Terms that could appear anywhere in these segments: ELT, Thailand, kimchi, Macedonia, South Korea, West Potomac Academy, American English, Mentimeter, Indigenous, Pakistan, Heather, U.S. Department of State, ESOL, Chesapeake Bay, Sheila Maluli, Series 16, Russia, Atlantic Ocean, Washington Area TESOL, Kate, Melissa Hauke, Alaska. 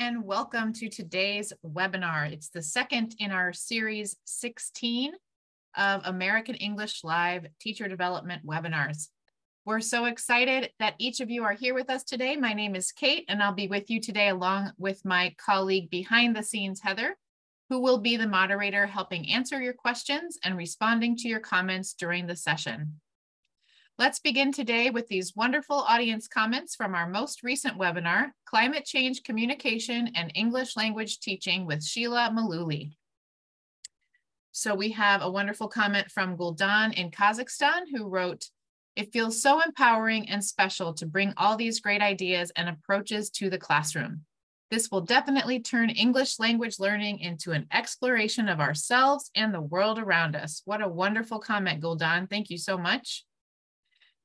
and welcome to today's webinar. It's the second in our Series 16 of American English Live Teacher Development Webinars. We're so excited that each of you are here with us today. My name is Kate, and I'll be with you today along with my colleague behind the scenes, Heather, who will be the moderator helping answer your questions and responding to your comments during the session. Let's begin today with these wonderful audience comments from our most recent webinar, Climate Change Communication and English Language Teaching with Sheila Maluli. So we have a wonderful comment from Guldan in Kazakhstan, who wrote, "It feels so empowering and special to bring all these great ideas and approaches to the classroom. This will definitely turn English language learning into an exploration of ourselves and the world around us." What a wonderful comment, Guldan. Thank you so much.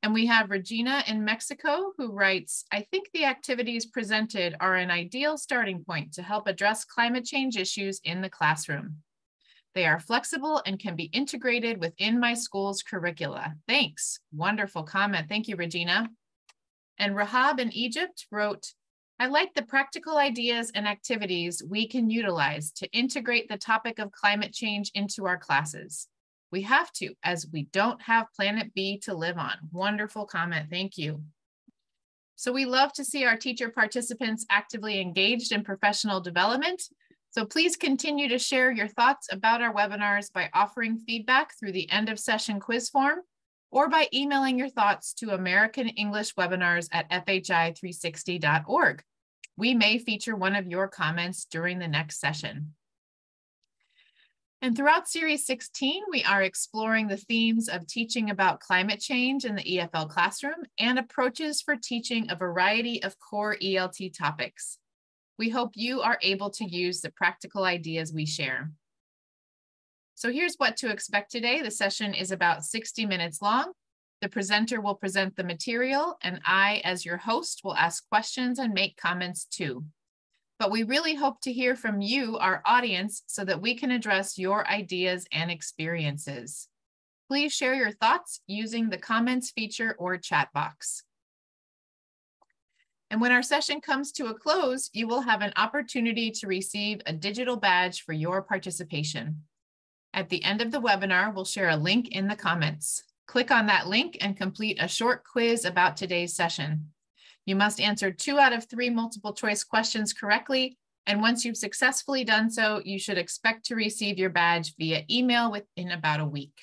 And we have Regina in Mexico, who writes, "I think the activities presented are an ideal starting point to help address climate change issues in the classroom. They are flexible and can be integrated within my school's curricula. Thanks." Wonderful comment. Thank you, Regina. And Rahab in Egypt wrote, "I like the practical ideas and activities we can utilize to integrate the topic of climate change into our classes. We have to, as we don't have planet B to live on." Wonderful comment, thank you. So we love to see our teacher participants actively engaged in professional development. So please continue to share your thoughts about our webinars by offering feedback through the end of session quiz form or by emailing your thoughts to AmericanEnglishWebinars@fhi360.org. We may feature one of your comments during the next session. And throughout Series 16, we are exploring the themes of teaching about climate change in the EFL classroom and approaches for teaching a variety of core ELT topics. We hope you are able to use the practical ideas we share. So here's what to expect today. The session is about 60 minutes long. The presenter will present the material, and I, as your host, will ask questions and make comments too. But we really hope to hear from you, our audience, so that we can address your ideas and experiences. Please share your thoughts using the comments feature or chat box. And when our session comes to a close, you will have an opportunity to receive a digital badge for your participation. At the end of the webinar, we'll share a link in the comments. Click on that link and complete a short quiz about today's session. You must answer 2 out of 3 multiple choice questions correctly. And once you've successfully done so, you should expect to receive your badge via email within about a week.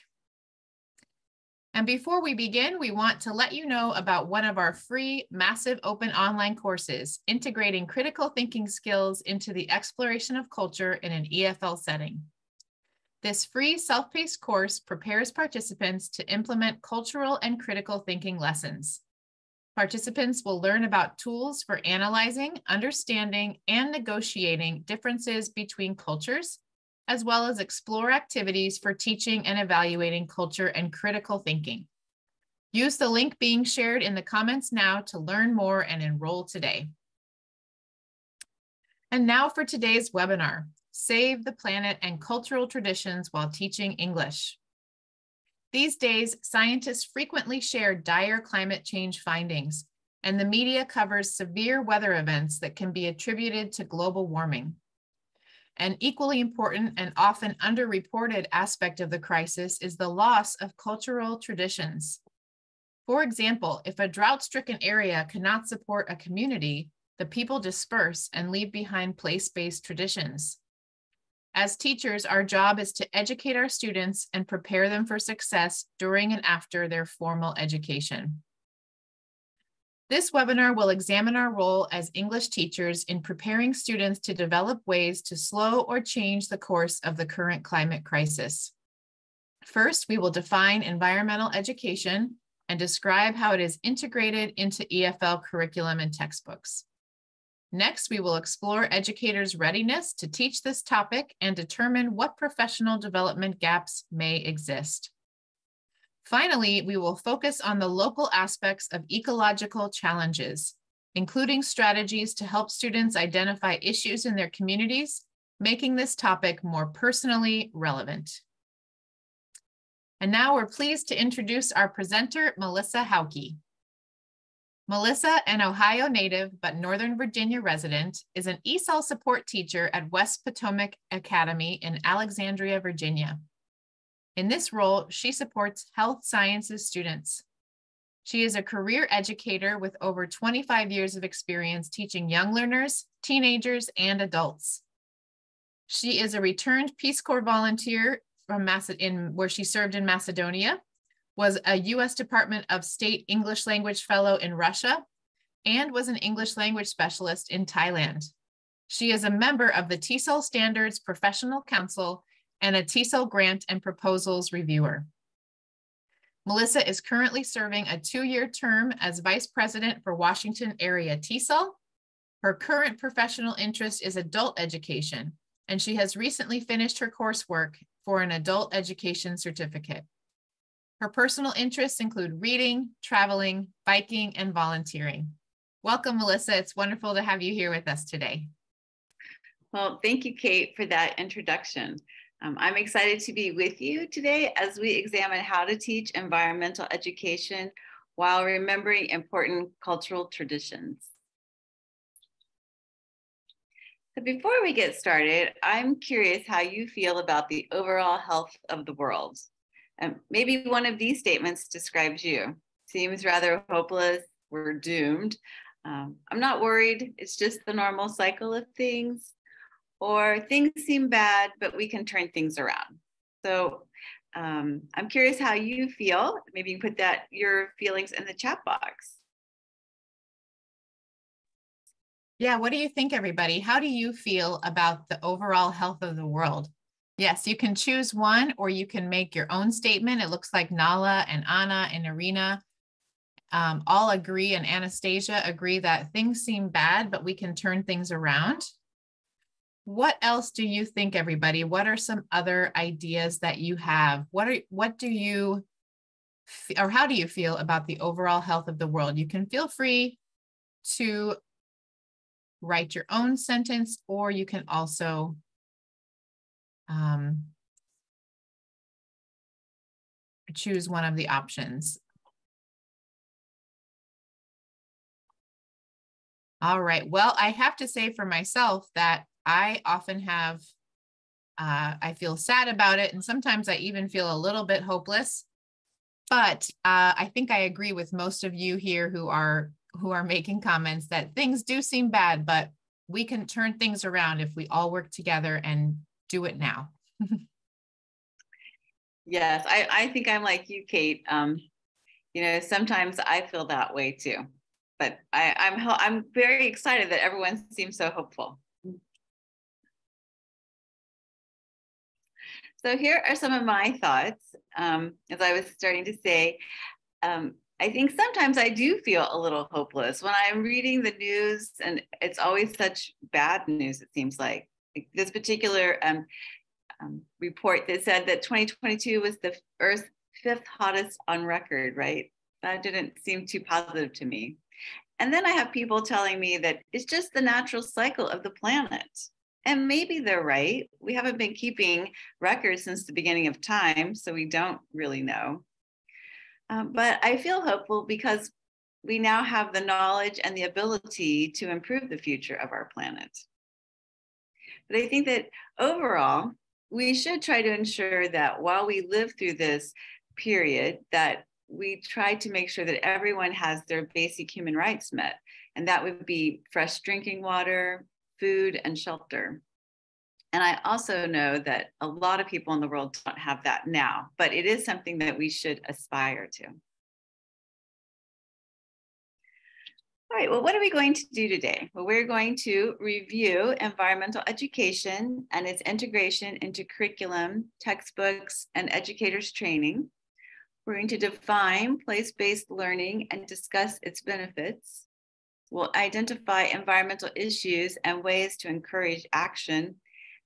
And before we begin, we want to let you know about one of our free massive open online courses, Integrating Critical Thinking Skills into the Exploration of Culture in an EFL Setting. This free self-paced course prepares participants to implement cultural and critical thinking lessons. Participants will learn about tools for analyzing, understanding, and negotiating differences between cultures, as well as explore activities for teaching and evaluating culture and critical thinking. Use the link being shared in the comments now to learn more and enroll today. And now for today's webinar, Save the Planet and Cultural Traditions While Teaching English. These days, scientists frequently share dire climate change findings, and the media covers severe weather events that can be attributed to global warming. An equally important and often underreported aspect of the crisis is the loss of cultural traditions. For example, if a drought-stricken area cannot support a community, the people disperse and leave behind place-based traditions. As teachers, our job is to educate our students and prepare them for success during and after their formal education. This webinar will examine our role as English teachers in preparing students to develop ways to slow or change the course of the current climate crisis. First, we will define environmental education and describe how it is integrated into EFL curriculum and textbooks. Next, we will explore educators' readiness to teach this topic and determine what professional development gaps may exist. Finally, we will focus on the local aspects of ecological challenges, including strategies to help students identify issues in their communities, making this topic more personally relevant. And now we're pleased to introduce our presenter, Melissa Hauke. Melissa, an Ohio native but Northern Virginia resident, is an ESOL support teacher at West Potomac Academy in Alexandria, Virginia. In this role, she supports health sciences students. She is a career educator with over 25 years of experience teaching young learners, teenagers, and adults. She is a returned Peace Corps volunteer from where she served in Macedonia, was a U.S. Department of State English Language Fellow in Russia, and was an English Language Specialist in Thailand. She is a member of the TESOL Standards Professional Council and a TESOL Grant and Proposals Reviewer. Melissa is currently serving a 2-year term as Vice President for Washington Area TESOL. Her current professional interest is adult education, and she has recently finished her coursework for an adult education certificate. Her personal interests include reading, traveling, biking, and volunteering. Welcome, Melissa. It's wonderful to have you here with us today. Well, thank you, Kate, for that introduction. I'm excited to be with you today as we examine how to teach environmental education while remembering important cultural traditions. So before we get started, I'm curious how you feel about the overall health of the world. Maybe one of these statements describes you. Seems rather hopeless, we're doomed. I'm not worried, it's just the normal cycle of things. Or things seem bad, but we can turn things around. So I'm curious how you feel. Maybe you can put your feelings in the chat box. Yeah, what do you think, everybody? How do you feel about the overall health of the world? Yes, you can choose one, or you can make your own statement. It looks like Nala and Anna and Irina all agree, and Anastasia agree that things seem bad, but we can turn things around. What else do you think, everybody? What are some other ideas that you have? How do you feel about the overall health of the world? You can feel free to write your own sentence, or you can also choose one of the options. All right. Well, I have to say for myself that I often have, I feel sad about it, and sometimes I even feel a little bit hopeless. But I think I agree with most of you here who are making comments that things do seem bad, but we can turn things around if we all work together and do it now. Yes, I think I'm like you, Kate. You know, sometimes I feel that way too, but I'm very excited that everyone seems so hopeful. So here are some of my thoughts. As I was starting to say, I think sometimes I do feel a little hopeless when I'm reading the news, and it's always such bad news, it seems like. This particular report that said that 2022 was the Earth's 5th hottest on record, right? That didn't seem too positive to me. And then I have people telling me that it's just the natural cycle of the planet. And maybe they're right. We haven't been keeping records since the beginning of time, so we don't really know. But I feel hopeful because we now have the knowledge and the ability to improve the future of our planet. But I think that overall, we should try to ensure that while we live through this period, that we try to make sure that everyone has their basic human rights met. And that would be fresh drinking water, food, and shelter. And I also know that a lot of people in the world don't have that now, but it is something that we should aspire to. All right, well, what are we going to do today? Well, we're going to review environmental education and its integration into curriculum, textbooks, and educators' training. We're going to define place-based learning and discuss its benefits. We'll identify environmental issues and ways to encourage action,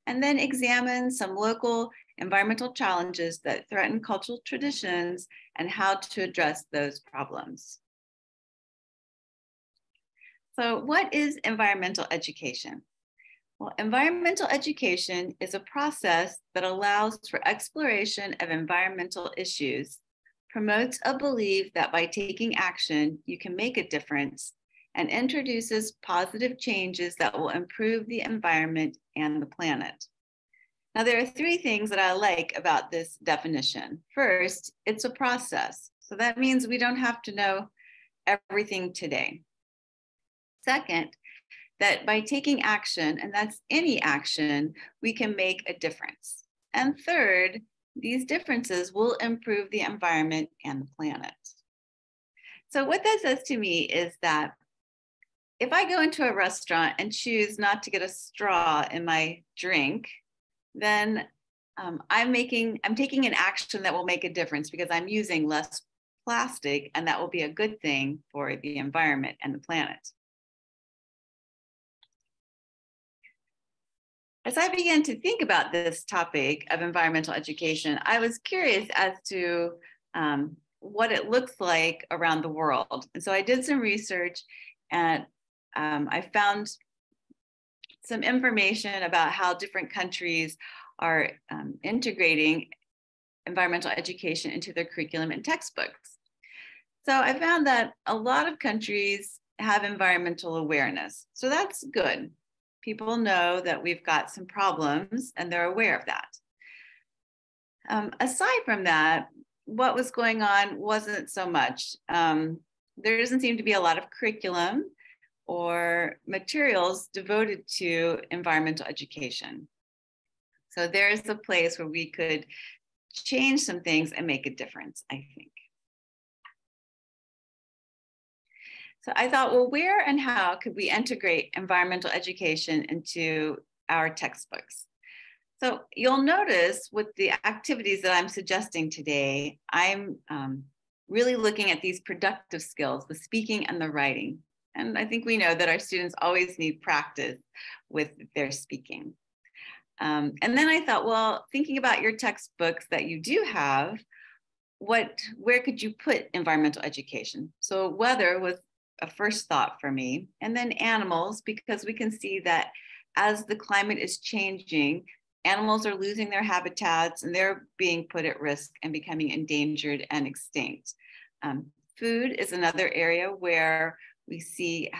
and then examine some local environmental challenges that threaten cultural traditions and how to address those problems. So what is environmental education? Well, environmental education is a process that allows for exploration of environmental issues, promotes a belief that by taking action, you can make a difference, and introduces positive changes that will improve the environment and the planet. Now, there are three things that I like about this definition. First, it's a process. So that means we don't have to know everything today. Second, that by taking action, and that's any action, we can make a difference. And third, these differences will improve the environment and the planet. So what that says to me is that if I go into a restaurant and choose not to get a straw in my drink, then I'm taking an action that will make a difference, because I'm using less plastic, and that will be a good thing for the environment and the planet. As I began to think about this topic of environmental education, I was curious as to what it looks like around the world. And so I did some research, and I found some information about how different countries are integrating environmental education into their curriculum and textbooks. So I found that a lot of countries have environmental awareness. So that's good. People know that we've got some problems and they're aware of that. Aside from that, what was going on wasn't so much. There doesn't seem to be a lot of curriculum or materials devoted to environmental education. So there's a place where we could change some things and make a difference, I think. So I thought, well, where and how could we integrate environmental education into our textbooks? So you'll notice with the activities that I'm suggesting today, I'm really looking at these productive skills, the speaking and the writing. And I think we know that our students always need practice with their speaking. And then I thought, well, thinking about your textbooks that you do have, where could you put environmental education? So weather was a first thought for me, and then animals, because we can see that as the climate is changing, animals are losing their habitats and they're being put at risk and becoming endangered and extinct. Food is another area where we see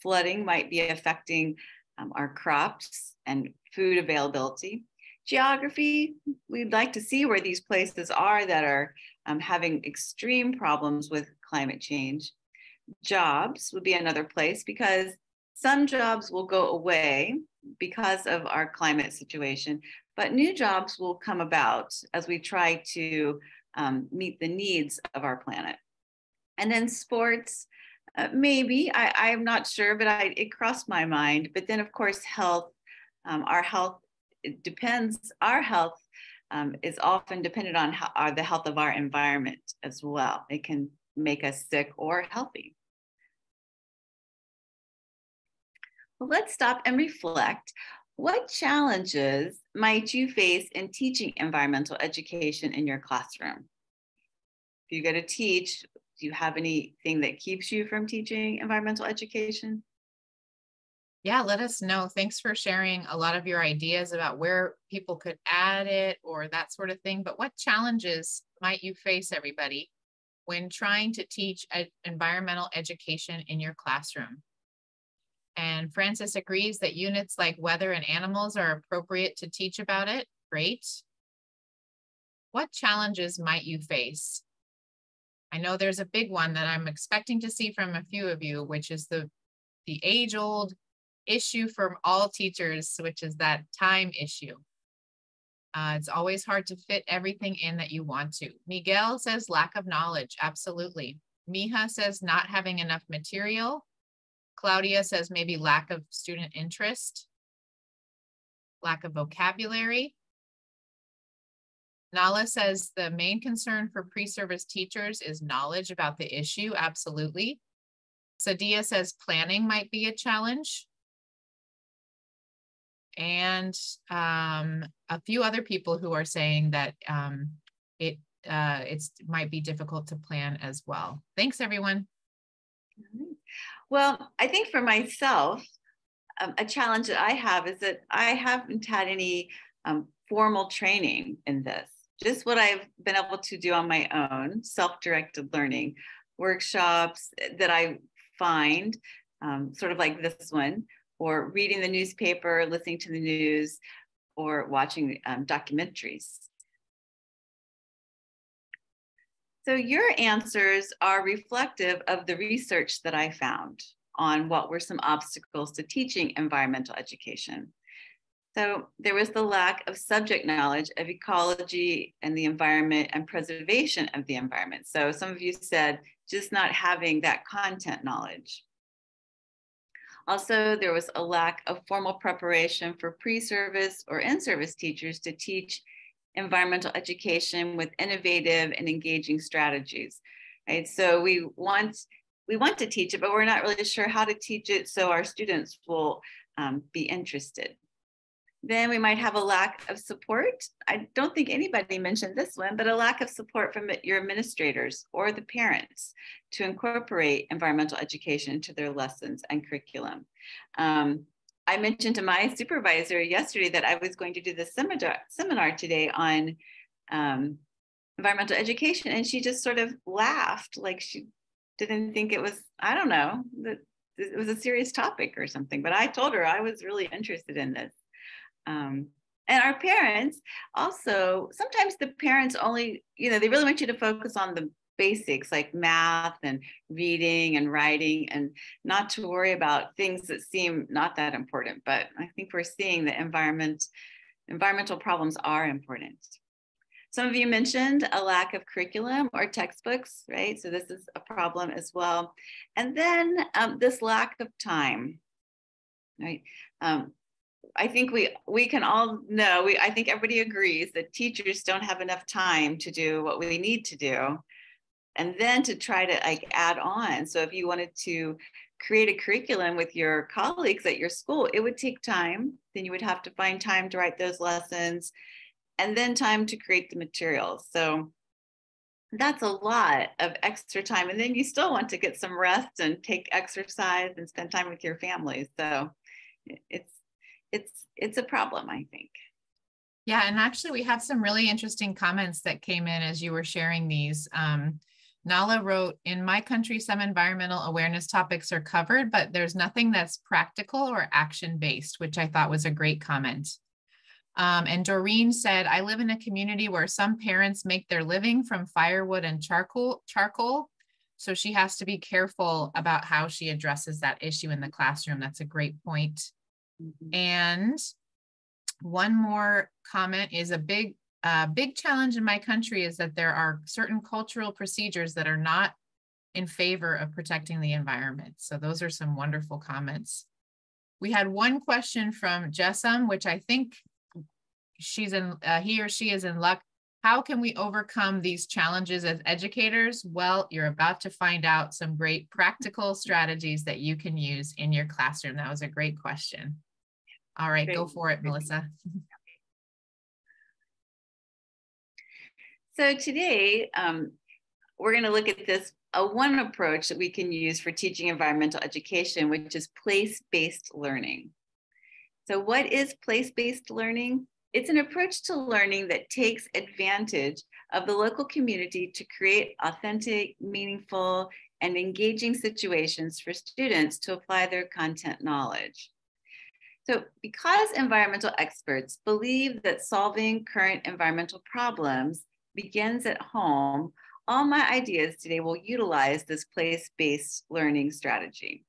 flooding might be affecting our crops and food availability. Geography, we'd like to see where these places are that are having extreme problems with climate change. Jobs would be another place, because some jobs will go away because of our climate situation, but new jobs will come about as we try to meet the needs of our planet. And then sports, maybe, I'm not sure, but it crossed my mind. But then, of course, health, our health is often dependent on the health of our environment as well. It can make us sick or healthy. Well, let's stop and reflect. What challenges might you face in teaching environmental education in your classroom? If you go to teach, do you have anything that keeps you from teaching environmental education? Yeah, let us know. Thanks for sharing a lot of your ideas about where people could add it or that sort of thing. But what challenges might you face, everybody, when trying to teach environmental education in your classroom? And Francis agrees that units like weather and animals are appropriate to teach about it. Great. What challenges might you face? I know there's a big one that I'm expecting to see from a few of you, which is the age-old issue from all teachers, which is that time issue. It's always hard to fit everything in that you want to. Miguel says lack of knowledge, absolutely. Mija says not having enough material. Claudia says maybe lack of student interest, lack of vocabulary. Nala says the main concern for pre-service teachers is knowledge about the issue, absolutely. Sadia says planning might be a challenge. And a few other people who are saying that it might be difficult to plan as well. Thanks, everyone. Well, I think for myself, a challenge that I have is that I haven't had any formal training in this. just what I've been able to do on my own, self-directed learning, workshops that I find, sort of like this one, or reading the newspaper, listening to the news, or watching documentaries. So your answers are reflective of the research that I found on what were some obstacles to teaching environmental education. So there was the lack of subject knowledge of ecology and the environment and preservation of the environment. So some of you said just not having that content knowledge. Also, there was a lack of formal preparation for pre-service or in-service teachers to teach environmental education with innovative and engaging strategies. Right? So we want to teach it, but we're not really sure how to teach it so our students will be interested. Then we might have a lack of support. I don't think anybody mentioned this one, but a lack of support from your administrators or the parents to incorporate environmental education into their lessons and curriculum. I mentioned to my supervisor yesterday that I was going to do this seminar today on environmental education, and she just sort of laughed, like she didn't think it was, I don't know, that it was a serious topic or something, but I told her I was really interested in this. And our parents also, sometimes the parents only, you know, they really want you to focus on the basics like math and reading and writing, and not to worry about things that seem not that important. But I think we're seeing that environmental problems are important. Some of you mentioned a lack of curriculum or textbooks, right? So this is a problem as well. And then this lack of time, right? I think we can all know, I think everybody agrees that teachers don't have enough time to do what we need to do, and then to try to like add on. So if you wanted to create a curriculum with your colleagues at your school, it would take time. Then you would have to find time to write those lessons and then time to create the materials. So that's a lot of extra time. And then you still want to get some rest and take exercise and spend time with your family. So it's a problem, I think. Yeah, and actually we have some really interesting comments that came in as you were sharing these. Nala wrote, in my country, some environmental awareness topics are covered, but there's nothing that's practical or action-based, which I thought was a great comment. And Doreen said, I live in a community where some parents make their living from firewood and charcoal. So she has to be careful about how she addresses that issue in the classroom. That's a great point. And one more comment is, a big challenge in my country is that there are certain cultural procedures that are not in favor of protecting the environment. So those are some wonderful comments. We had one question from Jessam, which I think she's in, he or she is in luck. How can we overcome these challenges as educators? Well, you're about to find out some great practical strategies that you can use in your classroom. That was a great question. All right, go for it, Melissa. So today, we're going to look at this one approach that we can use for teaching environmental education, which is place-based learning. So what is place-based learning? It's an approach to learning that takes advantage of the local community to create authentic, meaningful, and engaging situations for students to apply their content knowledge. So because environmental experts believe that solving current environmental problems begins at home, all my ideas today will utilize this place-based learning strategy.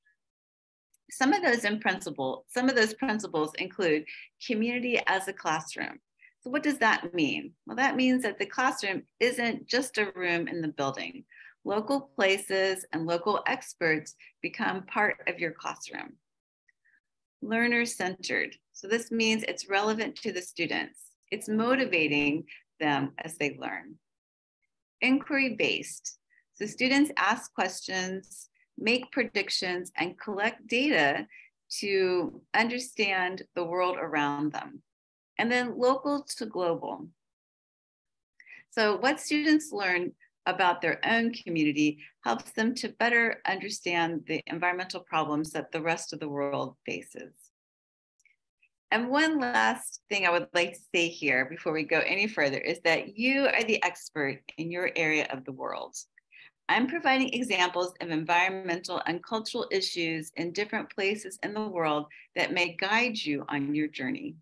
Some of those principles include community as a classroom. So what does that mean? Well, that means that the classroom isn't just a room in the building. Local places and local experts become part of your classroom. Learner-centered. So this means it's relevant to the students. It's motivating them as they learn. Inquiry-based. So students ask questions, make predictions, and collect data to understand the world around them. And then local to global. So what students learn about their own community helps them to better understand the environmental problems that the rest of the world faces. And one last thing I would like to say here before we go any further is that you are the expert in your area of the world. I'm providing examples of environmental and cultural issues in different places in the world that may guide you on your journey.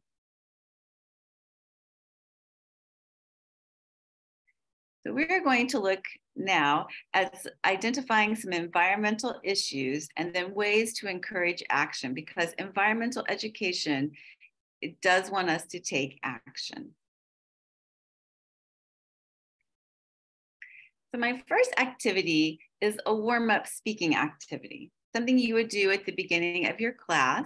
So we're going to look now at identifying some environmental issues and then ways to encourage action, because environmental education, it does want us to take action. So my first activity is a warm-up speaking activity, something you would do at the beginning of your class,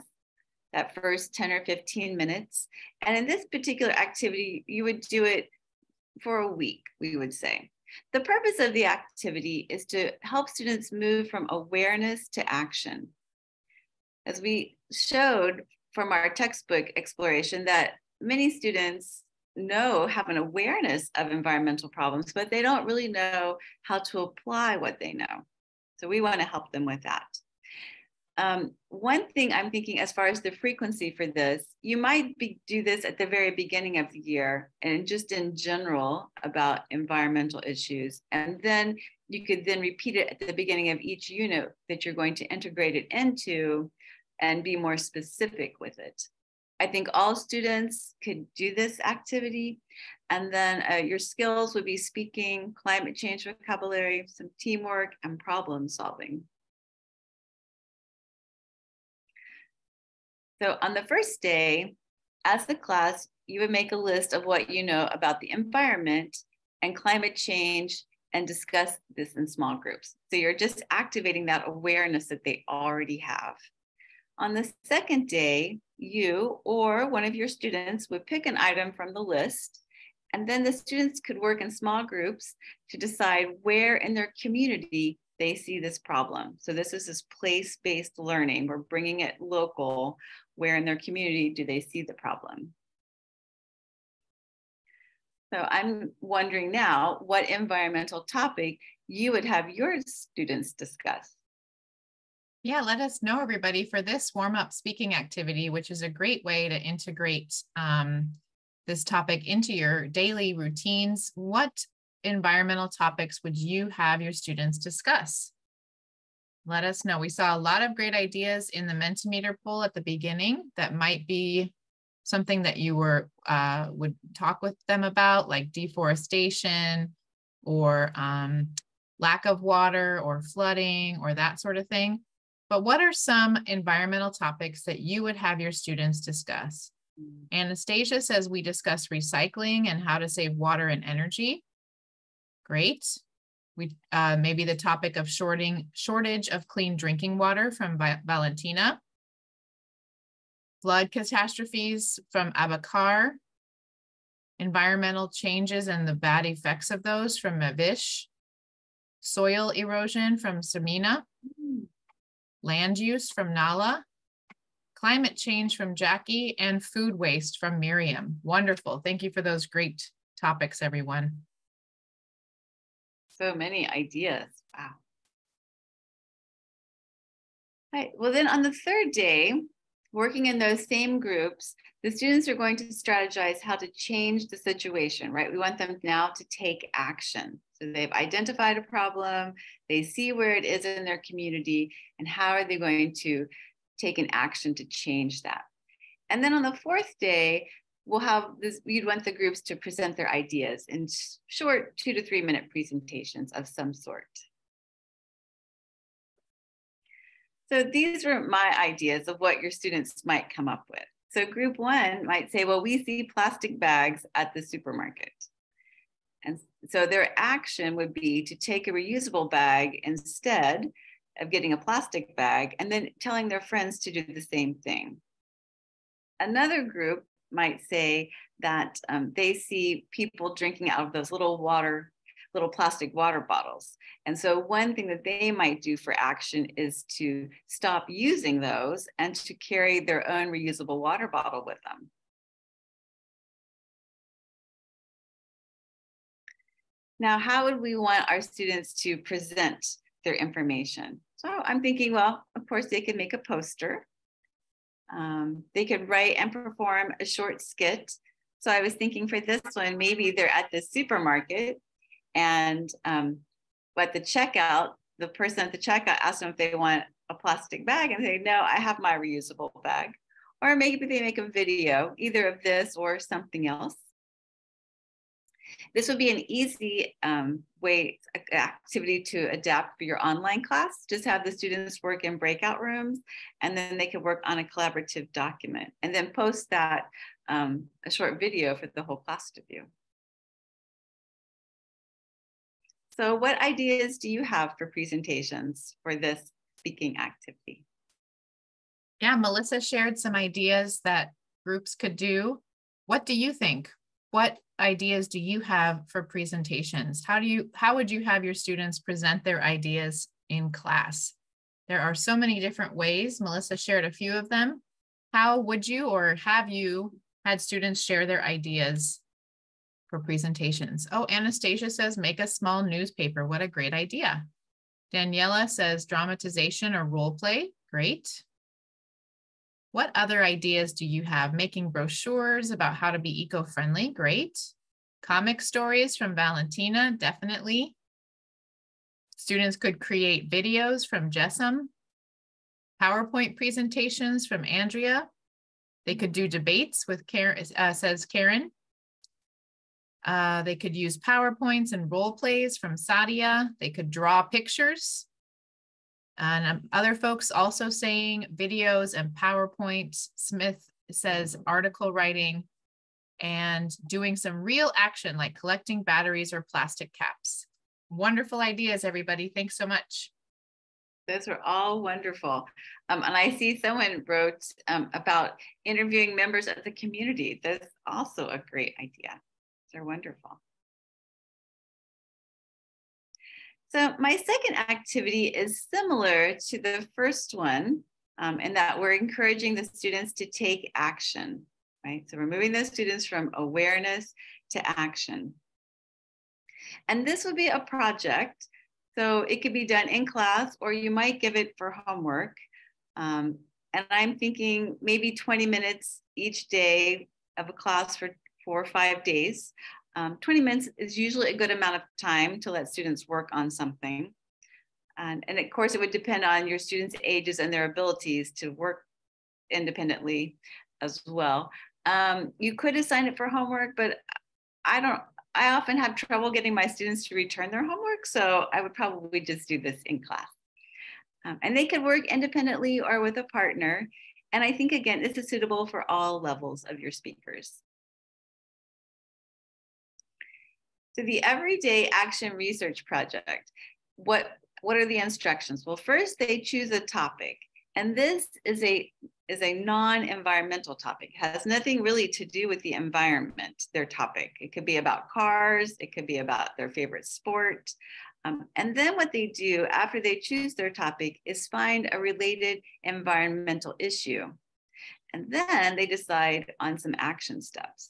that first 10 or 15 minutes. And in this particular activity, you would do it for a week, we would say. The purpose of the activity is to help students move from awareness to action. As we showed from our textbook exploration, that many students know, have an awareness of environmental problems, but they don't really know how to apply what they know. So we want to help them with that. One thing I'm thinking as far as the frequency for this, you might do this at the very beginning of the year and just in general about environmental issues. And then you could then repeat it at the beginning of each unit that you're going to integrate it into and be more specific with it. I think all students could do this activity. And then your skills would be speaking, climate change vocabulary, some teamwork, and problem solving. So on the first day, as the class, you would make a list of what you know about the environment and climate change and discuss this in small groups. So you're just activating that awareness that they already have. On the second day, you or one of your students would pick an item from the list, and then the students could work in small groups to decide where in their community they see this problem. So this is this place-based learning. We're bringing it local. Where in their community do they see the problem? So I'm wondering now what environmental topic you would have your students discuss. Yeah, let us know, everybody, for this warm-up speaking activity, which is a great way to integrate this topic into your daily routines. What environmental topics would you have your students discuss? Let us know. We saw a lot of great ideas in the Mentimeter poll at the beginning that might be something that you were would talk with them about, like deforestation or lack of water or flooding or that sort of thing. But what are some environmental topics that you would have your students discuss? Anastasia says we discuss recycling and how to save water and energy. Great. We maybe the topic of shortage of clean drinking water from Valentina. Flood catastrophes from Abakar. Environmental changes and the bad effects of those from Mavish. Soil erosion from Samina. Land use from Nala. Climate change from Jackie, and food waste from Miriam. Wonderful. Thank you for those great topics, everyone. So many ideas, wow. All right, well then on the third day, working in those same groups, the students are going to strategize how to change the situation, right? We want them now to take action. So they've identified a problem, they see where it is in their community, and how are they going to take an action to change that? And then on the fourth day, we'll have this, you'd want the groups to present their ideas in short 2 to 3 minute presentations of some sort. So these were my ideas of what your students might come up with. So group one might say, well, we see plastic bags at the supermarket. And so their action would be to take a reusable bag instead of getting a plastic bag, and then telling their friends to do the same thing. Another group might say that they see people drinking out of those little plastic water bottles. And so one thing that they might do for action is to stop using those and to carry their own reusable water bottle with them. Now, how would we want our students to present their information? So I'm thinking, well, of course, they could make a poster. They could write and perform a short skit. So I was thinking for this one, maybe they're at the supermarket and at the checkout, the person at the checkout asked them if they want a plastic bag and they say, no, I have my reusable bag. Or maybe they make a video, either of this or something else. This would be an easy activity to adapt for your online class. Just have the students work in breakout rooms, and then they could work on a collaborative document, and then post that a short video for the whole class to view. So what ideas do you have for presentations for this speaking activity? Yeah, Melissa shared some ideas that groups could do. What do you think? What ideas do you have for presentations? How would you have your students present their ideas in class? There are so many different ways. Melissa shared a few of them. How would you or have you had students share their ideas for presentations? Oh, Anastasia says, make a small newspaper. What a great idea. Daniela says, dramatization or role play. Great. What other ideas do you have? Making brochures about how to be eco-friendly, great. Comic stories from Valentina, definitely. Students could create videos from Jessam. PowerPoint presentations from Andrea. They could do debates with Karen, says Karen. They could use PowerPoints and role plays from Sadia. They could draw pictures. And other folks also saying videos and PowerPoint. Smith says article writing and doing some real action like collecting batteries or plastic caps. Wonderful ideas, everybody. Thanks so much. Those were all wonderful. And I see someone wrote about interviewing members of the community. That's also a great idea. They're wonderful. So my second activity is similar to the first one in that we're encouraging the students to take action, right? So we're moving the students from awareness to action. And this would be a project. So it could be done in class or you might give it for homework. And I'm thinking maybe 20 minutes each day of a class for 4 or 5 days. 20 minutes is usually a good amount of time to let students work on something. And of course, it would depend on your students' ages and their abilities to work independently as well. You could assign it for homework, but I often have trouble getting my students to return their homework, so I would probably just do this in class. And they could work independently or with a partner. And I think, again, this is suitable for all levels of your speakers. So the Everyday Action Research Project, what are the instructions? Well, first they choose a topic, and this is a non-environmental topic. It has nothing really to do with the environment, their topic. It could be about cars, it could be about their favorite sport. And then what they do after they choose their topic is find a related environmental issue. And then they decide on some action steps.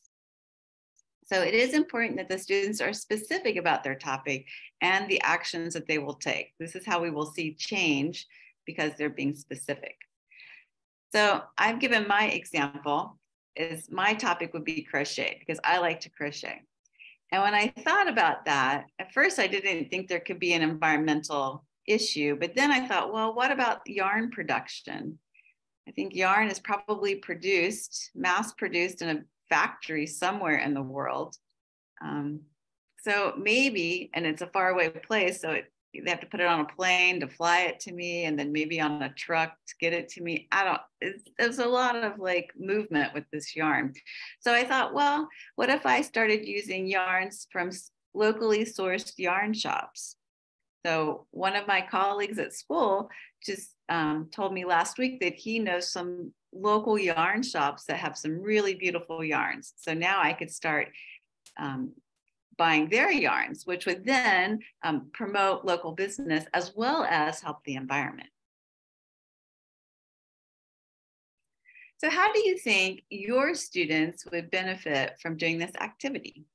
So it is important that the students are specific about their topic and the actions that they will take. This is how we will see change because they're being specific. So I've given my example is my topic would be crochet because I like to crochet. And when I thought about that, at first I didn't think there could be an environmental issue, but then I thought, well, what about yarn production? I think yarn is probably produced, mass produced in a factory somewhere in the world. So maybe, and it's a faraway place, so they have to put it on a plane to fly it to me, and then maybe on a truck to get it to me. There's a lot of like movement with this yarn. So I thought, well, what if I started using yarns from locally sourced yarn shops? So one of my colleagues at school just told me last week that he knows some local yarn shops that have some really beautiful yarns. So now I could start buying their yarns, which would then promote local business as well as help the environment. So how do you think your students would benefit from doing this activity?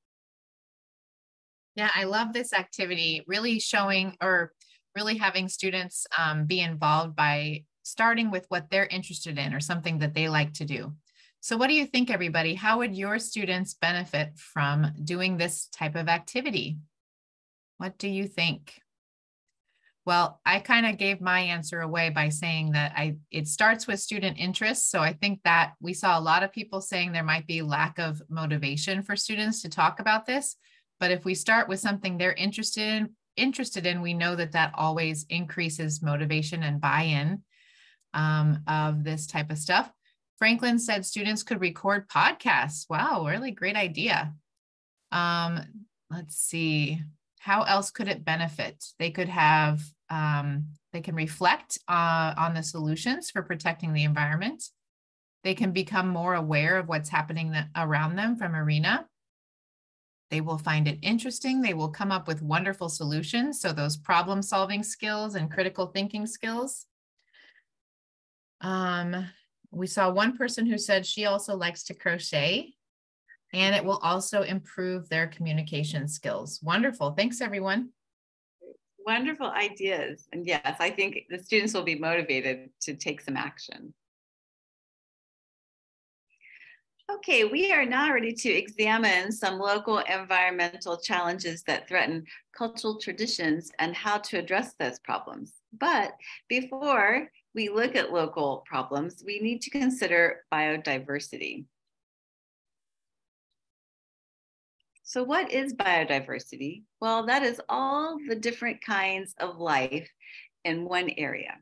Yeah, I love this activity, really showing or really having students be involved by starting with what they're interested in or something that they like to do. So what do you think, everybody? How would your students benefit from doing this type of activity? What do you think? Well, I kind of gave my answer away by saying that it starts with student interest. So I think that we saw a lot of people saying there might be lack of motivation for students to talk about this. But if we start with something they're interested in, we know that that always increases motivation and buy-in of this type of stuff. Franklin said students could record podcasts. Wow, really great idea. Let's see. How else could it benefit? They could have, they can reflect on the solutions for protecting the environment. They can become more aware of what's happening around them from ARENA. They will find it interesting. They will come up with wonderful solutions. So those problem solving skills and critical thinking skills. We saw one person who said she also likes to crochet. And it will also improve their communication skills. Wonderful. Thanks, everyone. Wonderful ideas. And yes, I think the students will be motivated to take some action. Okay, we are now ready to examine some local environmental challenges that threaten cultural traditions and how to address those problems. But before we look at local problems, we need to consider biodiversity. So what is biodiversity? Well, that is all the different kinds of life in one area.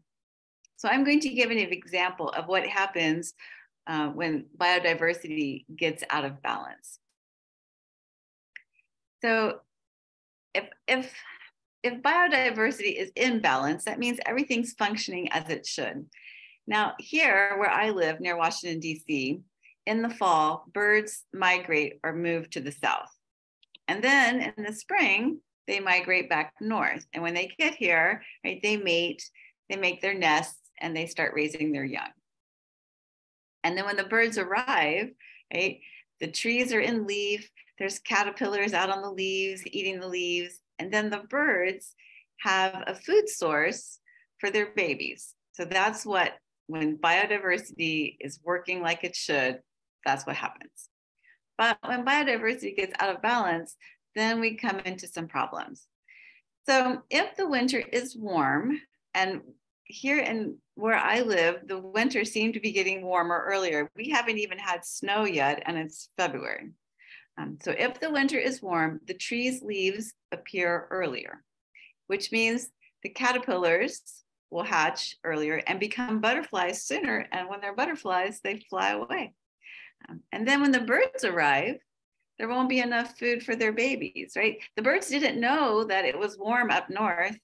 So I'm going to give an example of what happens when biodiversity gets out of balance. So if biodiversity is in balance, that means everything's functioning as it should. Now here where I live near Washington, DC, in the fall, birds migrate or move to the south. And then in the spring, they migrate back north. And when they get here, right, they mate, they make their nests, and they start raising their young. And then when the birds arrive, right, the trees are in leaf, there's caterpillars out on the leaves, eating the leaves. And then the birds have a food source for their babies. So that's what, when biodiversity is working like it should, that's what happens. But when biodiversity gets out of balance, then we come into some problems. So if the winter is warm, and here in where I live, the winter seemed to be getting warmer earlier. We haven't even had snow yet, and it's February. So if the winter is warm, the trees' leaves appear earlier, which means the caterpillars will hatch earlier and become butterflies sooner. And when they're butterflies, they fly away. And then when the birds arrive, there won't be enough food for their babies, right? The birds didn't know that it was warm up north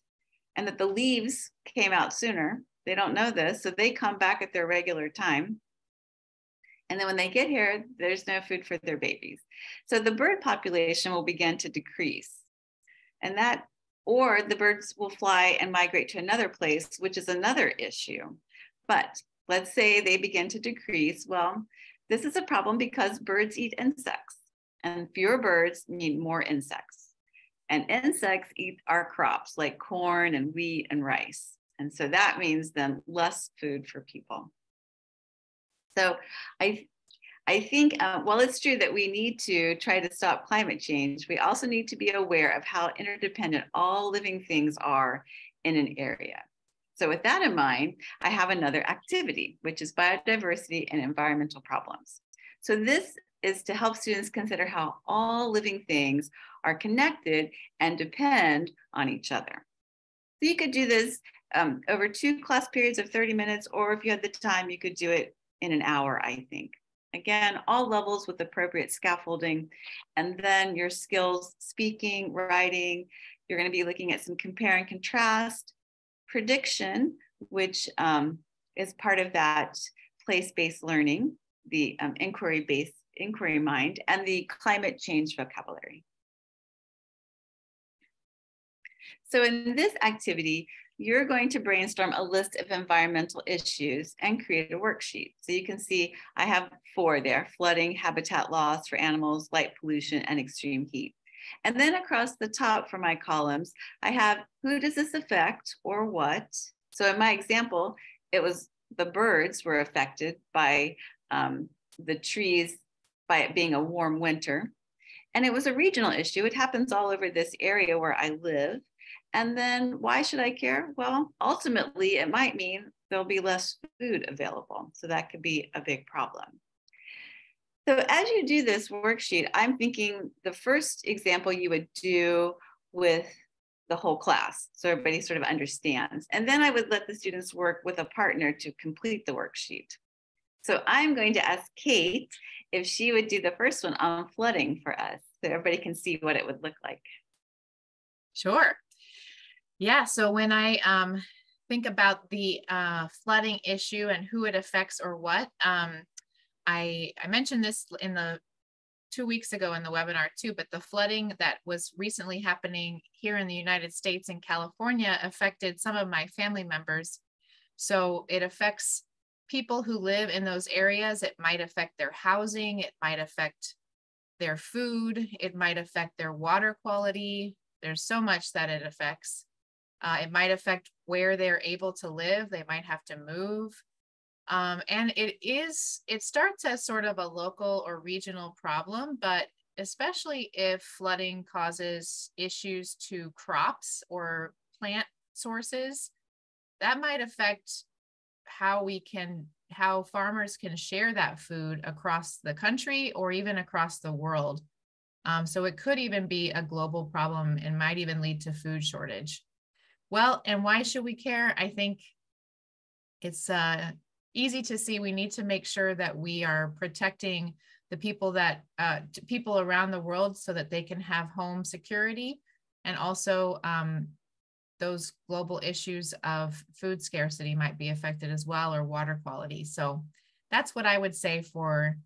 and that the leaves came out sooner. They don't know this, so they come back at their regular time. And then when they get here, there's no food for their babies. So the bird population will begin to decrease. And that, or the birds will fly and migrate to another place, which is another issue. But let's say they begin to decrease. Well, this is a problem because birds eat insects, and fewer birds need more insects. And insects eat our crops like corn and wheat and rice. And so that means then less food for people. So I think while it's true that we need to try to stop climate change, we also need to be aware of how interdependent all living things are in an area. So with that in mind, I have another activity, which is biodiversity and environmental problems. So this is to help students consider how all living things are connected and depend on each other. So you could do this over two class periods of 30 minutes, or if you had the time, you could do it in an hour, I think. Again, all levels with appropriate scaffolding, and then your skills, speaking, writing. You're going to be looking at some compare and contrast, prediction, which is part of that place-based learning, the inquiry mind, and the climate change vocabulary. So in this activity, you're going to brainstorm a list of environmental issues and create a worksheet. So you can see I have four there: flooding, habitat loss for animals, light pollution, and extreme heat. And then across the top for my columns, I have who does this affect or what. So in my example, it was the birds were affected by the trees, by it being a warm winter. And it was a regional issue. It happens all over this area where I live. And then why should I care? Well, ultimately, it might mean there'll be less food available. So that could be a big problem. So as you do this worksheet, I'm thinking the first example you would do with the whole class, so everybody sort of understands. And then I would let the students work with a partner to complete the worksheet. So I'm going to ask Kate if she would do the first one on flooding for us, so everybody can see what it would look like. Sure. Yeah, so when I think about the flooding issue and who it affects or what, I mentioned this in the 2 weeks ago in the webinar too, but the flooding that was recently happening here in the United States in California affected some of my family members. So it affects people who live in those areas. It might affect their housing, it might affect their food, it might affect their water quality. There's so much that it affects. It might affect where they're able to live. They might have to move. And it starts as sort of a local or regional problem, but especially if flooding causes issues to crops or plant sources, that might affect how farmers can share that food across the country or even across the world. So it could even be a global problem and might even lead to food shortage. Well, and why should we care? I think it's easy to see. We need to make sure that we are protecting the people that people around the world so that they can have home security, and also those global issues of food scarcity might be affected as well, or water quality. So that's what I would say for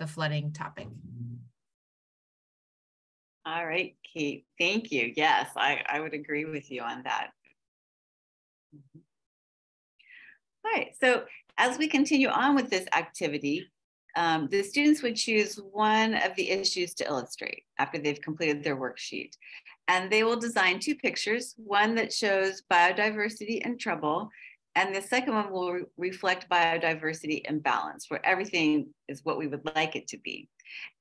the flooding topic. All right, Kate, thank you. Yes, I would agree with you on that. All right, so as we continue on with this activity, the students would choose one of the issues to illustrate after they've completed their worksheet. And they will design two pictures, one that shows biodiversity and trouble, and the second one will reflect biodiversity imbalance, where everything is what we would like it to be.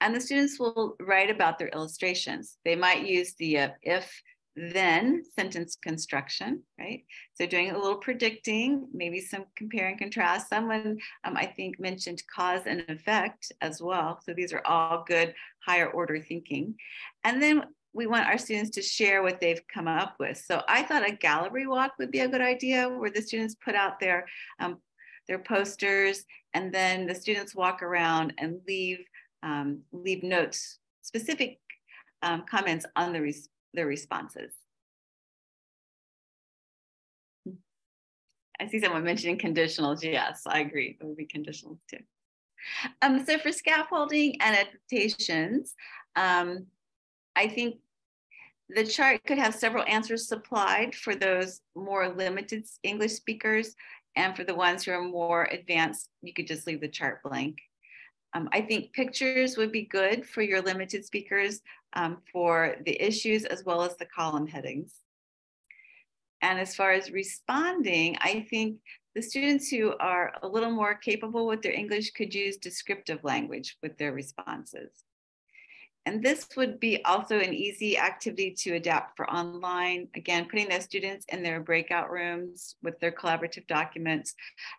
And the students will write about their illustrations. They might use the if-then sentence construction, right? So doing a little predicting, maybe some compare and contrast. Someone, I think, mentioned cause and effect as well. So these are all good higher order thinking. And then we want our students to share what they've come up with. So I thought a gallery walk would be a good idea, where the students put out their posters, and then the students walk around and leave notes, specific comments on their responses. I see someone mentioning conditionals. Yes, I agree. It would be conditionals too. So for scaffolding and adaptations, I think the chart could have several answers supplied for those more limited English speakers, and for the ones who are more advanced, you could just leave the chart blank. I think pictures would be good for your limited speakers for the issues as well as the column headings. And as far as responding, I think the students who are a little more capable with their English could use descriptive language with their responses. And this would be also an easy activity to adapt for online. Again, putting those students in their breakout rooms with their collaborative documents.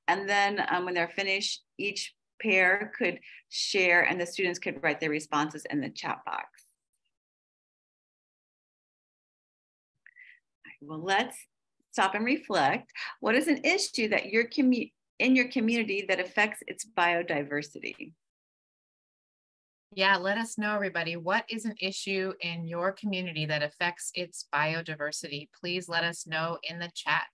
And then when they're finished, each pair could share and the students could write their responses in the chat box. Well, let's stop and reflect. What is an issue that you're in your community that affects its biodiversity? Yeah, let us know, everybody. What is an issue in your community that affects its biodiversity? Please let us know in the chat.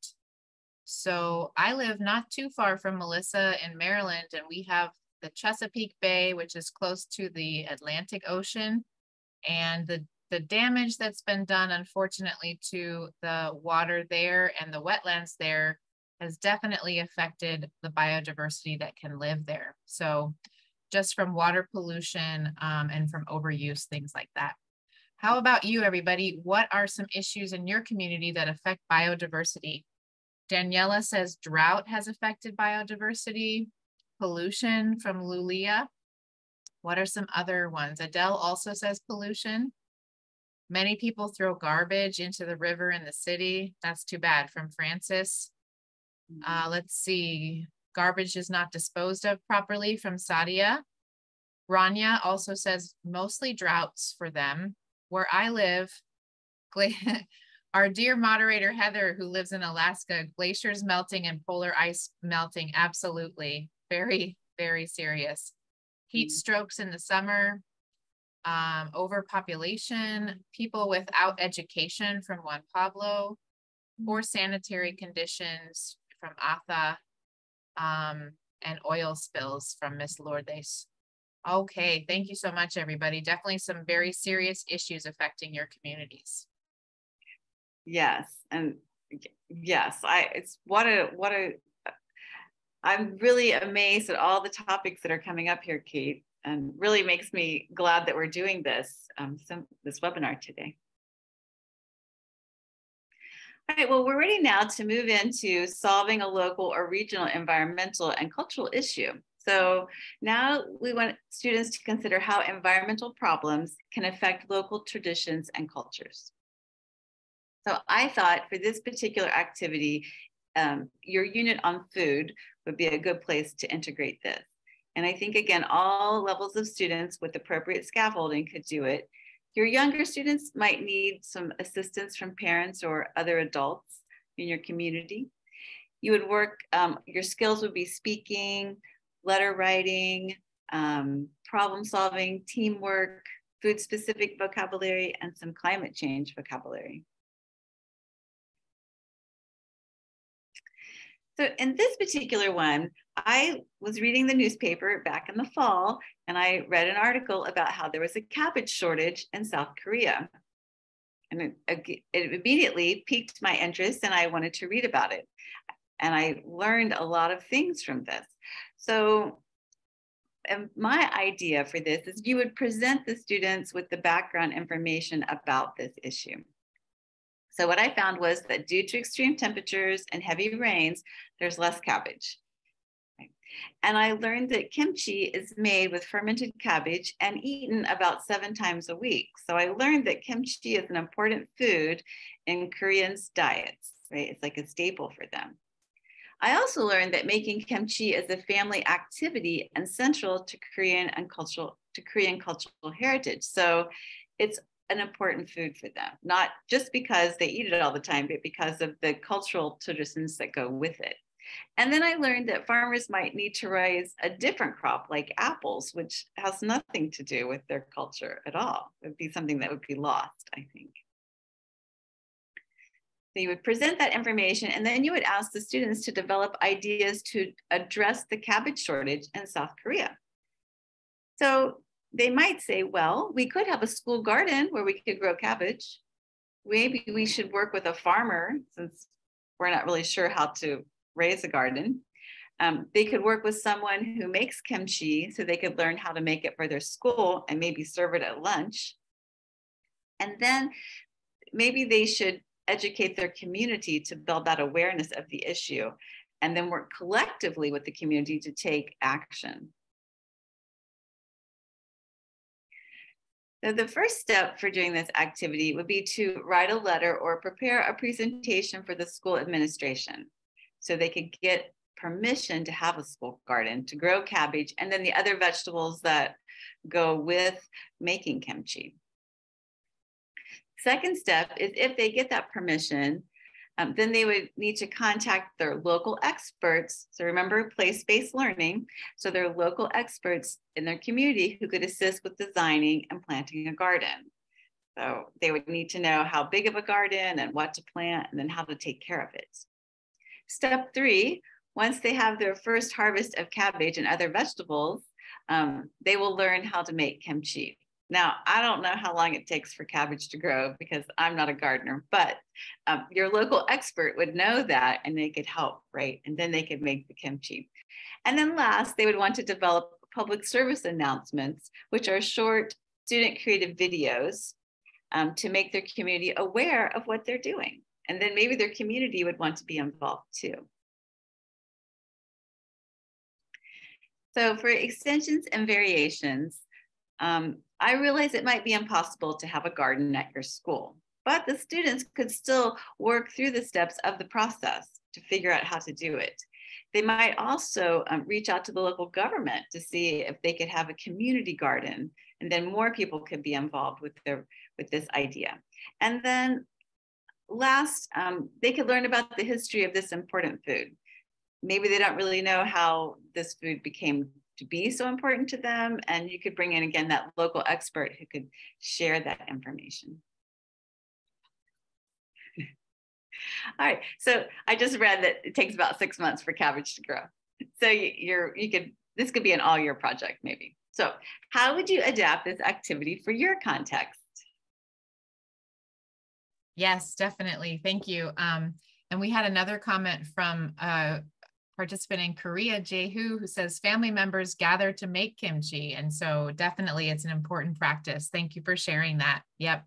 So I live not too far from Melissa in Maryland, and we have the Chesapeake Bay, which is close to the Atlantic Ocean. And the damage that's been done, unfortunately, to the water there and the wetlands there has definitely affected the biodiversity that can live there. So just from water pollution and from overuse, things like that. How about you, everybody? What are some issues in your community that affect biodiversity? Daniela says drought has affected biodiversity, pollution from Lulia. What are some other ones? Adele also says pollution. Many people throw garbage into the river in the city. That's too bad, from Francis. Let's see. Garbage is not disposed of properly, from Sadia. Rania also says mostly droughts for them. Where I live, our dear moderator, Heather, who lives in Alaska, glaciers melting and polar ice melting. Absolutely. Very, very serious. Heat strokes in the summer, overpopulation, people without education, from Juan Pablo, poor sanitary conditions, from Atha, and oil spills, from Miss Lourdes. Okay, thank you so much, everybody. Definitely some very serious issues affecting your communities. Yes, and yes, I'm really amazed at all the topics that are coming up here, Kate, and really makes me glad that we're doing this, this webinar today. All right, well, we're ready now to move into solving a local or regional environmental and cultural issue. So now we want students to consider how environmental problems can affect local traditions and cultures. So I thought for this particular activity, your unit on food would be a good place to integrate this. And I think, again, all levels of students with appropriate scaffolding could do it. Your younger students might need some assistance from parents or other adults in your community. You would work, your skills would be speaking, letter writing, problem solving, teamwork, food specific vocabulary, and some climate change vocabulary. So in this particular one, I was reading the newspaper back in the fall, and I read an article about how there was a cabbage shortage in South Korea. And it immediately piqued my interest, and I wanted to read about it. And I learned a lot of things from this. So my idea for this is you would present the students with the background information about this issue. So what I found was that due to extreme temperatures and heavy rains, there's less cabbage. And I learned that kimchi is made with fermented cabbage and eaten about 7 times a week. So I learned that kimchi is an important food in Koreans' diets, right? It's like a staple for them. I also learned that making kimchi is a family activity and central to Korean cultural heritage. So it's an important food for them, not just because they eat it all the time, but because of the cultural traditions that go with it. And then I learned that farmers might need to raise a different crop like apples, which has nothing to do with their culture at all. It would be something that would be lost, I think. So you would present that information, and then you would ask the students to develop ideas to address the cabbage shortage in South Korea. So they might say, well, we could have a school garden where we could grow cabbage. Maybe we should work with a farmer, since we're not really sure how to raise a garden. They could work with someone who makes kimchi so they could learn how to make it for their school and maybe serve it at lunch. And then maybe they should educate their community to build that awareness of the issue and then work collectively with the community to take action. So the first step for doing this activity would be to write a letter or prepare a presentation for the school administration so they could get permission to have a school garden, to grow cabbage, and then the other vegetables that go with making kimchi. Second step is if they get that permission, then they would need to contact their local experts. So remember place-based learning. So there are local experts in their community who could assist with designing and planting a garden. So they would need to know how big of a garden and what to plant and then how to take care of it. Step 3, once they have their first harvest of cabbage and other vegetables, they will learn how to make kimchi. Now, I don't know how long it takes for cabbage to grow because I'm not a gardener, but your local expert would know that and they could help, right? And then they could make the kimchi. And then last, they would want to develop public service announcements, which are short student created videos to make their community aware of what they're doing And then maybe their community would want to be involved too. So for extensions and variations, I realize it might be impossible to have a garden at your school, but the students could still work through the steps of the process to figure out how to do it. They might also reach out to the local government to see if they could have a community garden, and then more people could be involved with this idea. And then last, they could learn about the history of this important food. Maybe they don't really know how this food became to be so important to them, and you could bring in again that local expert who could share that information. All right, so I just read that it takes about 6 months for cabbage to grow. So this could be an all year project maybe. So how would you adapt this activity for your context? Yes, definitely, thank you. And we had another comment from a participant in Korea, Jehu, who says family members gather to make kimchi. And so definitely it's an important practice. Thank you for sharing that, yep.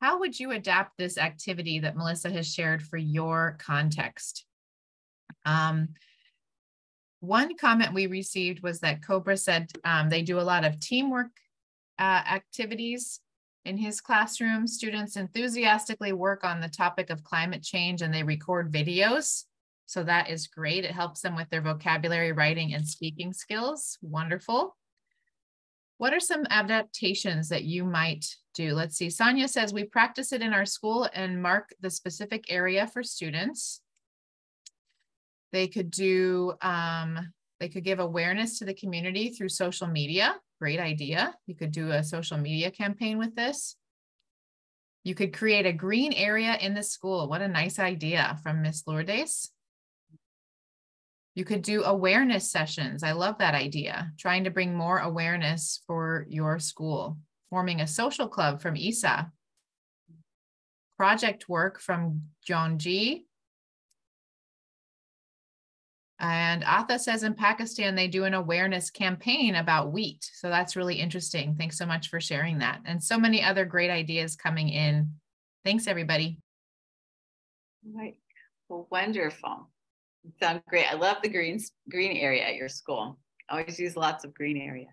How would you adapt this activity that Melissa has shared for your context? One comment we received was that Cobra said they do a lot of teamwork activities in his classroom. Students enthusiastically work on the topic of climate change and they record videos. So that is great. It helps them with their vocabulary, writing, and speaking skills. Wonderful. What are some adaptations that you might do? Let's see. Sonia says we practice it in our school and mark the specific area for students. They could do, they could give awareness to the community through social media. Great idea. You could do a social media campaign with this. You could create a green area in the school. What a nice idea from Miss Lourdes. You could do awareness sessions. I love that idea. Trying to bring more awareness for your school. Forming a social club from Isa. Project work from Jonji. And Atha says in Pakistan, they do an awareness campaign about wheat. So that's really interesting. Thanks so much for sharing that. And so many other great ideas coming in. Thanks, everybody. All right. Well, wonderful. Sounds great. I love the green area at your school. I always use lots of green area.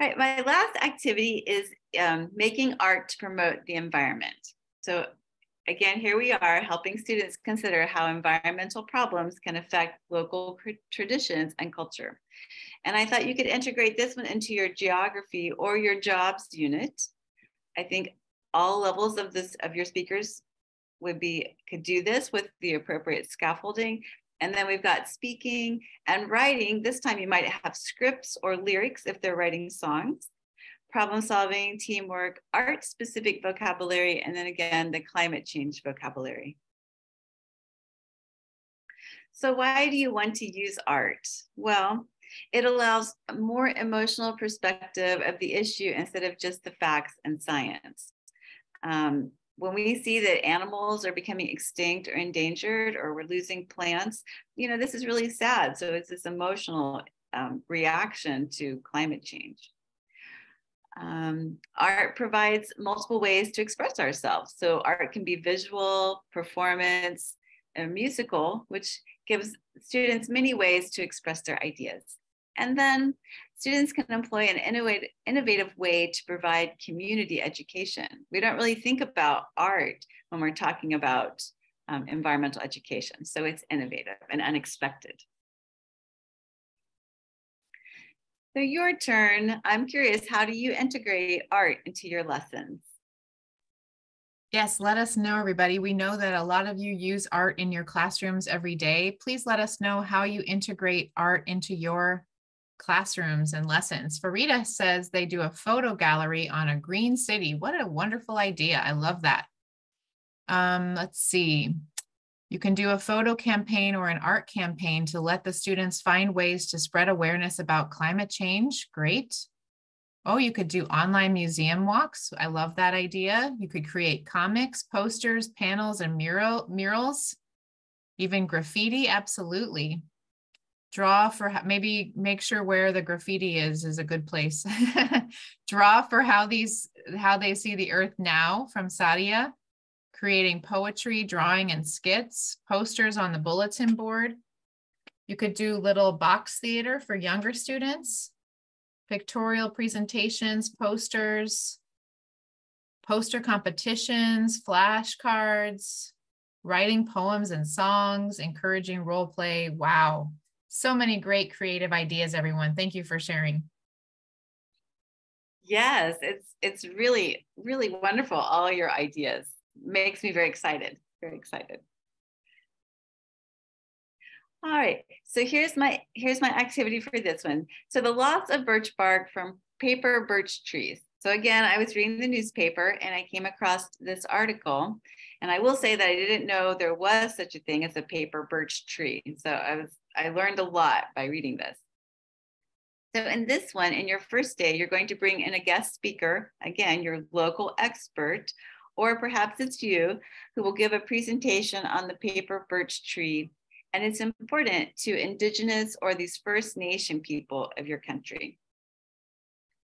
All right, my last activity is making art to promote the environment. So again, here we are helping students consider how environmental problems can affect local traditions and culture. And I thought you could integrate this one into your geography or your jobs unit. I think all levels of this of your speakers could do this with the appropriate scaffolding. And then we've got speaking and writing. This time you might have scripts or lyrics if they're writing songs, problem solving, teamwork, art specific vocabulary, and then again, the climate change vocabulary. So why do you want to use art? Well, it allows a more emotional perspective of the issue instead of just the facts and science. When we see that animals are becoming extinct or endangered, or we're losing plants, you know, this is really sad. So it's this emotional reaction to climate change. Art provides multiple ways to express ourselves. So art can be visual, performance, and musical, which gives students many ways to express their ideas. And then students can employ an innovative way to provide community education. We don't really think about art when we're talking about environmental education. So it's innovative and unexpected. So your turn. I'm curious, how do you integrate art into your lessons? Yes, let us know, everybody. We know that a lot of you use art in your classrooms every day. Please let us know how you integrate art into your classrooms and lessons. Farida says they do a photo gallery on a green city. What a wonderful idea. I love that. Let's see. You can do a photo campaign or an art campaign to let the students find ways to spread awareness about climate change. Great. Oh, you could do online museum walks. I love that idea. You could create comics, posters, panels, and murals, even graffiti. Absolutely. Draw for maybe make sure where the graffiti is a good place. Draw for how they see the earth now from Sadia, creating poetry, drawing and skits, posters on the bulletin board. You could do little box theater for younger students, pictorial presentations, posters, poster competitions, flashcards, writing poems and songs, encouraging role play. Wow. So many great creative ideas, everyone. Thank you for sharing. Yes, it's really, really wonderful. All your ideas makes me very excited, very excited. All right, so here's my activity for this one. So the loss of birch bark from paper birch trees. So again, I was reading the newspaper and I came across this article, and I will say that I didn't know there was such a thing as a paper birch tree. So I learned a lot by reading this. So in this one, in your first day, you're going to bring in a guest speaker, again, your local expert, or perhaps it's you, who will give a presentation on the paper birch tree. And it's important to Indigenous or these First Nation people of your country.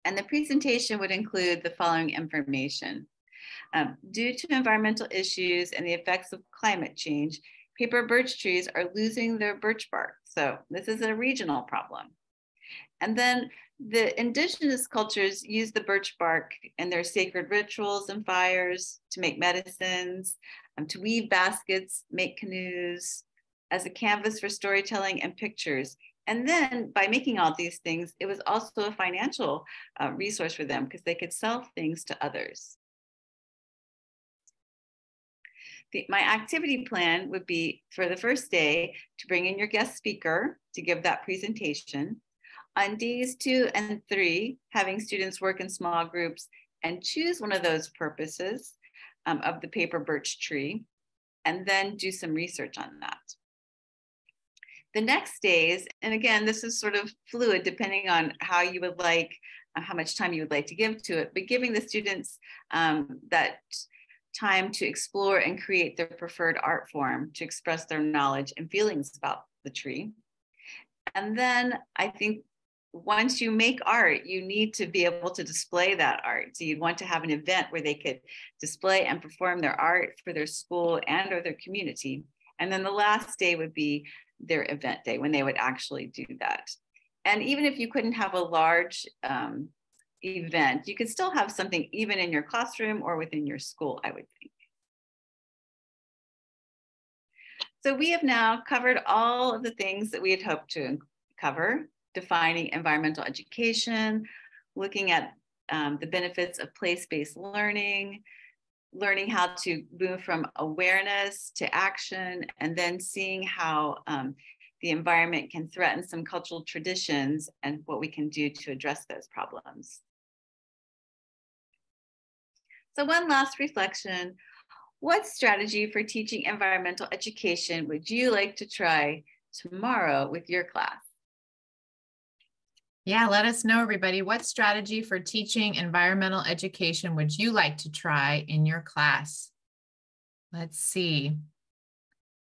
And the presentation would include the following information. Due to environmental issues and the effects of climate change, paper birch trees are losing their birch bark. So this is a regional problem. And then the Indigenous cultures use the birch bark in their sacred rituals and fires, to make medicines, to weave baskets, make canoes, as a canvas for storytelling and pictures. And then by making all these things, it was also a financial resource for them, because they could sell things to others. My activity plan would be for the first day to bring in your guest speaker to give that presentation. On days 2 and 3, having students work in small groups and choose one of those purposes of the paper birch tree, and then do some research on that. The next days, and again, this is sort of fluid depending on how you would like, how much time you would like to give to it, but giving the students that time to explore and create their preferred art form to express their knowledge and feelings about the tree. And then I think once you make art, you need to be able to display that art. So you'd want to have an event where they could display and perform their art for their school and or their community. And then the last day would be their event day, when they would actually do that. And even if you couldn't have a large event, you could still have something even in your classroom or within your school, I would think. So we have now covered all of the things that we had hoped to cover: defining environmental education, looking at the benefits of place-based learning, learning how to move from awareness to action, and then seeing how the environment can threaten some cultural traditions and what we can do to address those problems. So one last reflection: what strategy for teaching environmental education would you like to try tomorrow with your class? Yeah, let us know, everybody. What strategy for teaching environmental education would you like to try in your class? Let's see.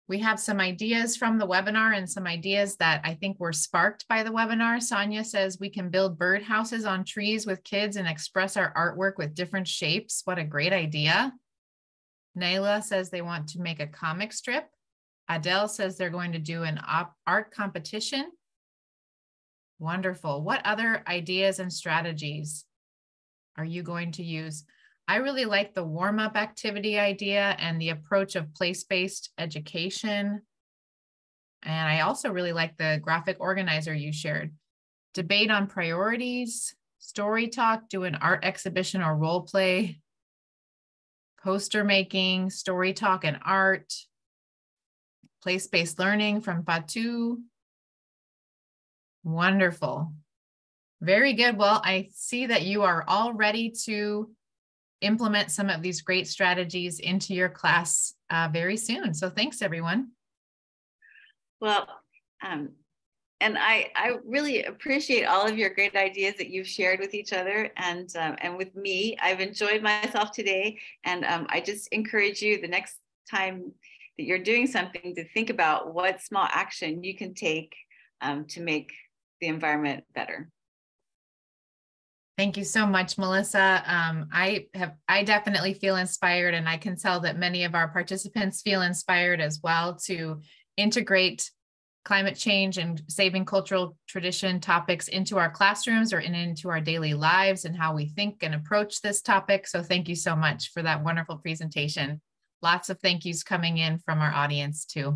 We have some ideas from the webinar and some ideas that I think were sparked by the webinar. Sonia says we can build birdhouses on trees with kids and express our artwork with different shapes. What a great idea. Naila says they want to make a comic strip. Adele says they're going to do an art competition. Wonderful. What other ideas and strategies are you going to use? I really like the warm-up activity idea and the approach of place-based education. And I also really like the graphic organizer you shared. Debate on priorities, story talk, do an art exhibition or role play, poster making, story talk and art, place-based learning from Fatu. Wonderful. Very good. Well, I see that you are all ready to implement some of these great strategies into your class very soon. So thanks, everyone. Well, and I really appreciate all of your great ideas that you've shared with each other and with me. I've enjoyed myself today, and I just encourage you the next time that you're doing something to think about what small action you can take to make the environment better. Thank you so much, Melissa. I definitely feel inspired, and I can tell that many of our participants feel inspired as well to integrate climate change and saving cultural tradition topics into our classrooms or into our daily lives and how we think and approach this topic. So thank you so much for that wonderful presentation. Lots of thank yous coming in from our audience too.